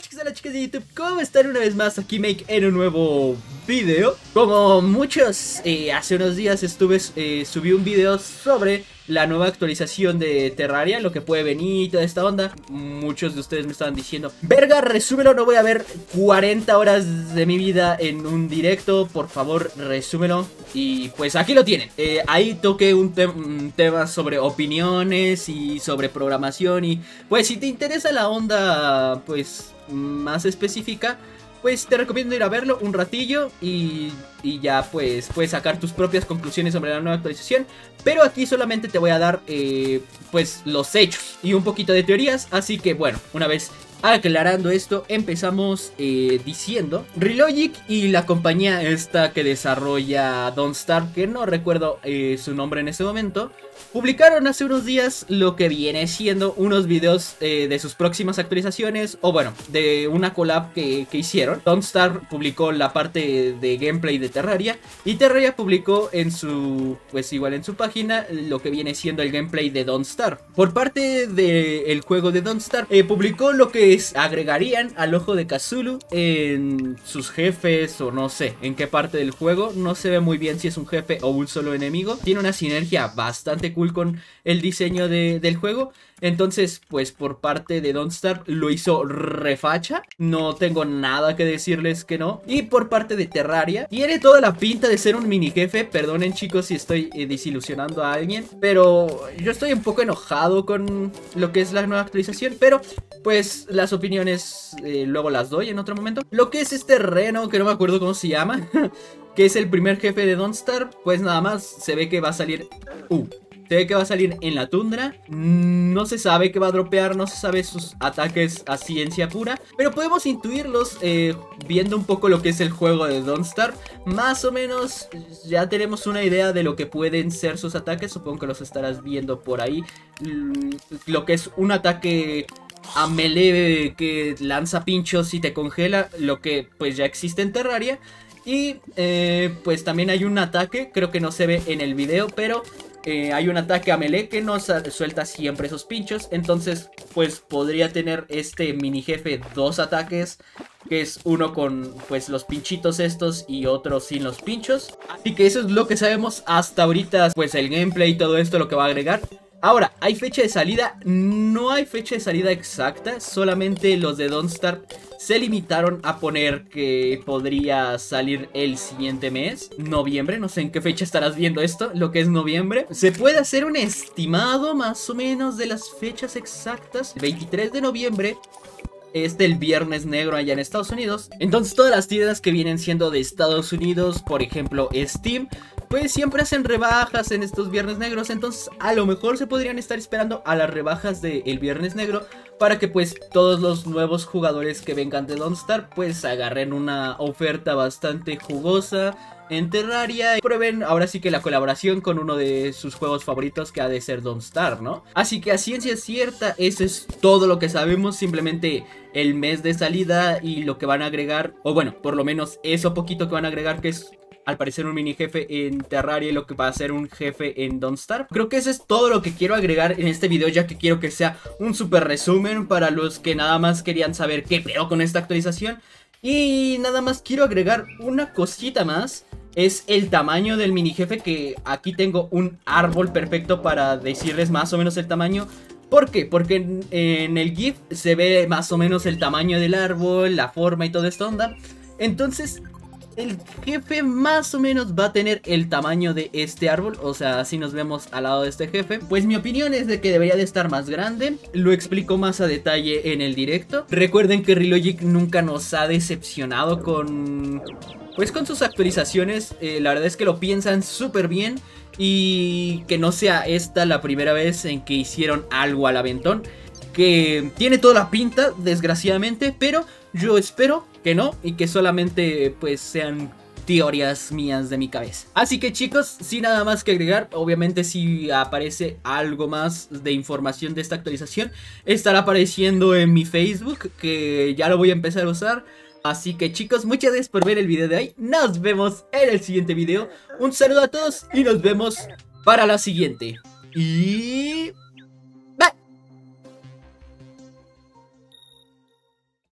Hola chicos, hola chicas de YouTube, ¿cómo están? Una vez más aquí Make en un nuevo video. Como muchos, hace unos días subí un video sobre la nueva actualización de Terraria, lo que puede venir y toda esta onda. Muchos de ustedes me estaban diciendo, verga, resúmelo, no voy a ver 40 horas de mi vida en un directo, por favor, resúmelo. Y pues aquí lo tienen. Ahí toqué un tema sobre opiniones y sobre programación. Y pues si te interesa la onda pues más específica, pues te recomiendo ir a verlo un ratillo y ya pues puedes sacar tus propias conclusiones sobre la nueva actualización. Pero aquí solamente te voy a dar pues los hechos y un poquito de teorías. Así que bueno, una vez aclarando esto, empezamos diciendo Relogic y la compañía esta que desarrolla Don't Starve, que no recuerdo su nombre en este momento, publicaron hace unos días lo que viene siendo unos videos de sus próximas actualizaciones, o bueno, de una collab que hicieron. Don't Starve publicó la parte de gameplay de Terraria y Terraria publicó en su, pues igual en su página, lo que viene siendo el gameplay de Don't Starve. Por parte del juego de Don't Starve, publicó lo que agregarían al ojo de Cthulhu en sus jefes, o no sé en qué parte del juego. No se ve muy bien si es un jefe o un solo enemigo. Tiene una sinergia bastante cool con el diseño del juego. Entonces pues por parte de Don't Starve lo hizo refacha, no tengo nada que decirles que no. Y por parte de Terraria, tiene toda la pinta de ser un mini jefe. Perdonen chicos si estoy desilusionando a alguien, pero yo estoy un poco enojado con lo que es la nueva actualización. Pero pues las opiniones luego las doy en otro momento. Lo que es este reno, que no me acuerdo cómo se llama, que es el primer jefe de Don't Starve, pues nada más se ve que va a salir... se ve que va a salir en la tundra. No se sabe qué va a dropear, no se sabe sus ataques a ciencia pura, pero podemos intuirlos viendo un poco lo que es el juego de Don't Starve. Más o menos ya tenemos una idea de lo que pueden ser sus ataques. Supongo que los estarás viendo por ahí. Lo que es un ataque a melee que lanza pinchos y te congela, lo que pues ya existe en Terraria. Y pues también hay un ataque, creo que no se ve en el video, pero hay un ataque a melee que nos suelta siempre esos pinchos. Entonces pues podría tener este mini jefe dos ataques, que es uno con pues los pinchitos estos y otro sin los pinchos. Así que eso es lo que sabemos hasta ahorita, pues el gameplay y todo esto lo que va a agregar. Ahora, ¿hay fecha de salida? No hay fecha de salida exacta, solamente los de Don't Starve se limitaron a poner que podría salir el siguiente mes, noviembre, no sé en qué fecha estarás viendo esto, lo que es noviembre. Se puede hacer un estimado más o menos de las fechas exactas. El 23 de noviembre es el viernes negro allá en Estados Unidos. Entonces todas las tiendas que vienen siendo de Estados Unidos, por ejemplo Steam, pues siempre hacen rebajas en estos viernes negros. Entonces a lo mejor se podrían estar esperando a las rebajas del viernes negro, para que pues todos los nuevos jugadores que vengan de Don't Starve pues agarren una oferta bastante jugosa en Terraria y prueben ahora sí que la colaboración con uno de sus juegos favoritos, que ha de ser Don't Starve, ¿no? Así que a ciencia cierta eso es todo lo que sabemos, simplemente el mes de salida y lo que van a agregar, o bueno, por lo menos eso poquito que van a agregar, que es al parecer un mini jefe en Terraria y lo que va a ser un jefe en Don't Starve. Creo que eso es todo lo que quiero agregar en este video, ya que quiero que sea un super resumen para los que nada más querían saber qué pedo con esta actualización. Y nada más quiero agregar una cosita más, es el tamaño del mini jefe, que aquí tengo un árbol perfecto para decirles más o menos el tamaño. ¿Por qué? Porque en el GIF se ve más o menos el tamaño del árbol, la forma y toda esta onda. Entonces el jefe más o menos va a tener el tamaño de este árbol, o sea, así nos vemos al lado de este jefe. Pues mi opinión es de que debería de estar más grande, lo explico más a detalle en el directo. Recuerden que Relogic nunca nos ha decepcionado con... pues con sus actualizaciones. La verdad es que lo piensan súper bien, y que no sea esta la primera vez en que hicieron algo al aventón, que tiene toda la pinta, desgraciadamente, pero yo espero que no, y que solamente pues sean teorías mías de mi cabeza. Así que chicos, sin nada más que agregar, obviamente si aparece algo más de información de esta actualización, estará apareciendo en mi Facebook, que ya lo voy a empezar a usar. Así que chicos, muchas gracias por ver el video de hoy, nos vemos en el siguiente video. Un saludo a todos y nos vemos para la siguiente. Y...